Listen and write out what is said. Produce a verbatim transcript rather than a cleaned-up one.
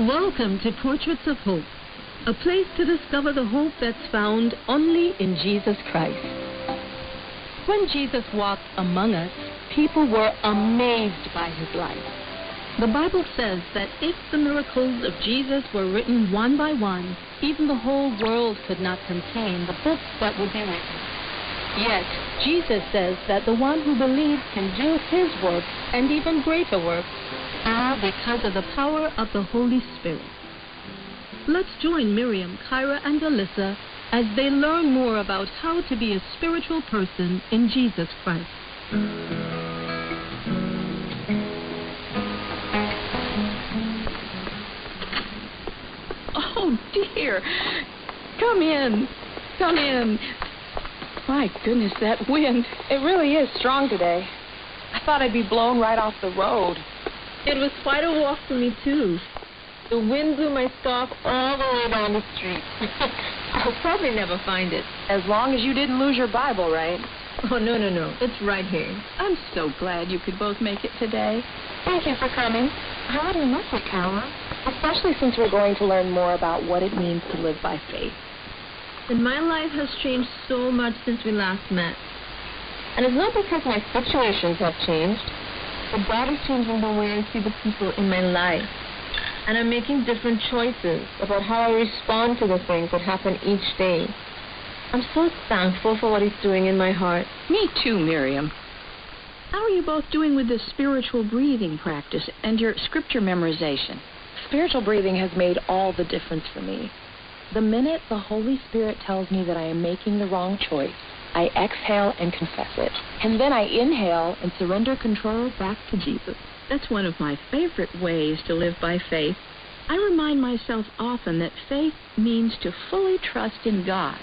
Welcome to Portraits of Hope, a place to discover the hope that's found only in Jesus Christ. When Jesus walked among us, people were amazed by his life. The Bible says that if the miracles of Jesus were written one by one, even the whole world could not contain the book that would be written. Yet, Jesus says that the one who believes can do his work and even greater work, all because of the power of the Holy Spirit. Let's join Miriam, Kyra, and Alyssa as they learn more about how to be a spiritual person in Jesus Christ. Oh, dear. Come in. Come in. My goodness, that wind. It really is strong today. I thought I'd be blown right off the road. It was quite a walk for me, too. The wind blew my scarf all the way down the street. I'll probably never find it. As long as you didn't lose your Bible, right? Oh, no, no, no. It's right here. I'm so glad you could both make it today. Thank you for coming. How do you miss it, Carla? Especially since we're going to learn more about what it means to live by faith. And my life has changed so much since we last met. And it's not because my situations have changed. But God is changing the way I see the people in my life. And I'm making different choices about how I respond to the things that happen each day. I'm so thankful for what he's doing in my heart. Me too, Miriam. How are you both doing with this spiritual breathing practice and your scripture memorization? Spiritual breathing has made all the difference for me. The minute the Holy Spirit tells me that I am making the wrong choice, I exhale and confess it. And then I inhale and surrender control back to Jesus. That's one of my favorite ways to live by faith. I remind myself often that faith means to fully trust in God